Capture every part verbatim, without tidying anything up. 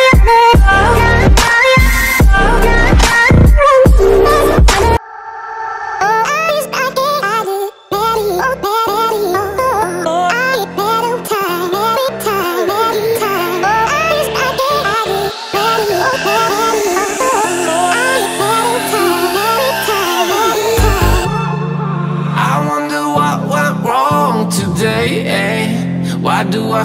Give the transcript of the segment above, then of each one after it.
yeah, oh, yeah. Why do I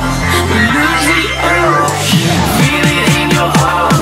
Lose it all. Feel it in your arms.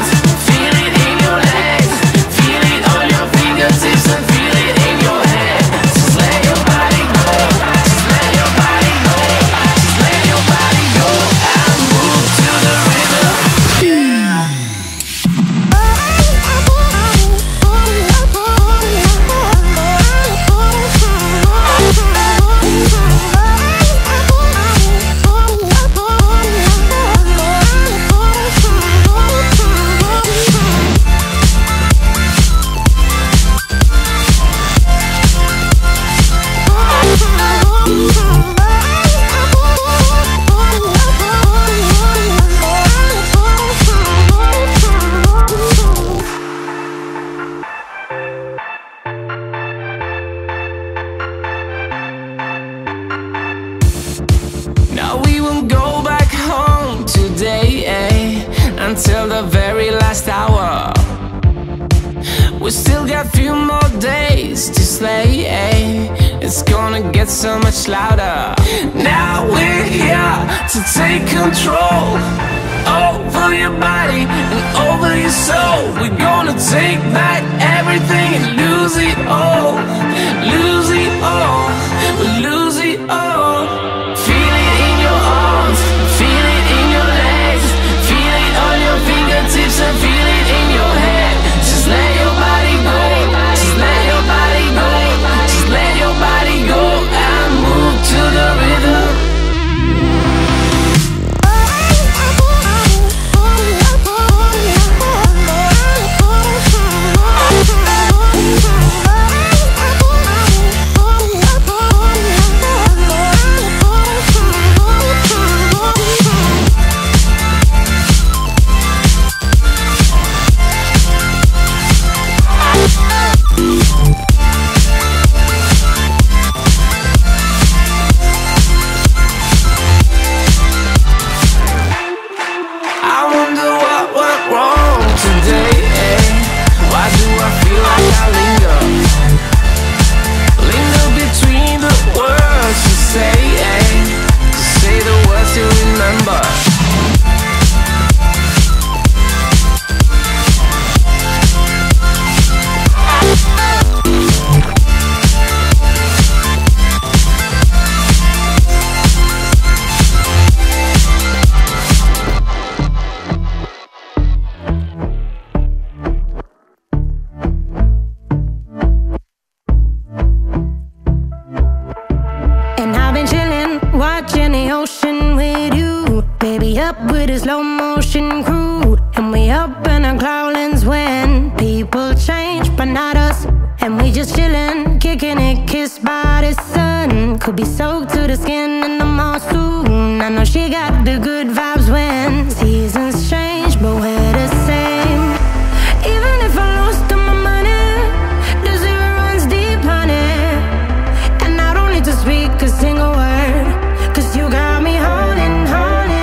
Cause you got me holding, holding on.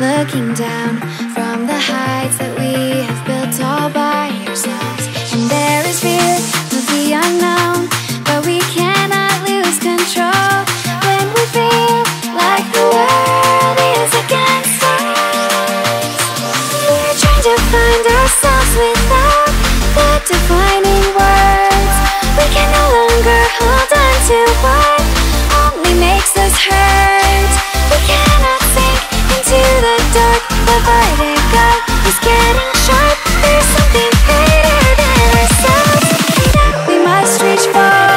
looking down from the heights that we have built all by ourselves. And there is fear of the unknown, but we cannot lose control. When we feel like the world is against us, we're trying to find ourselves without the defining words. We can no longer hold on to what only makes us hurt. We cannot sink into the dark. The vertigo is getting sharp. There's something greater than ourselves. We know we must reach for.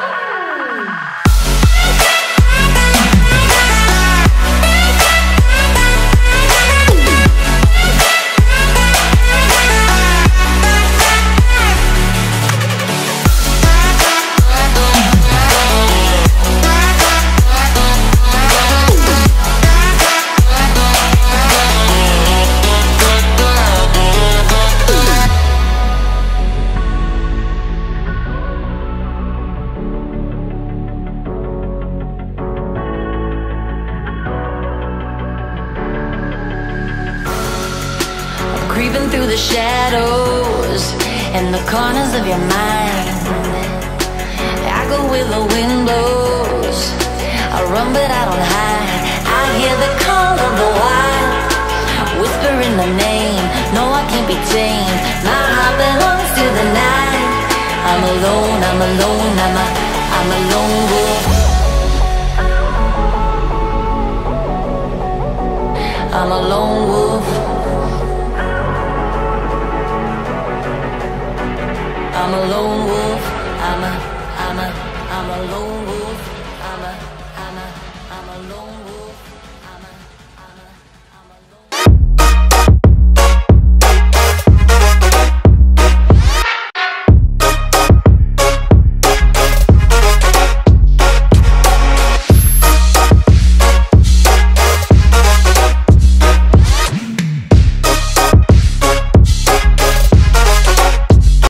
I down but I don't hide. I hear the call of the wild, whispering my name. No, I can't be tamed. My heart belongs to the night. I'm alone, I'm alone, I'm a, I'm a lone wolf. I'm a lone wolf. I'm a lone wolf. I'm a, I'm a, I'm a lone wolf. I'm a, I'm a, I'm a lone wolf.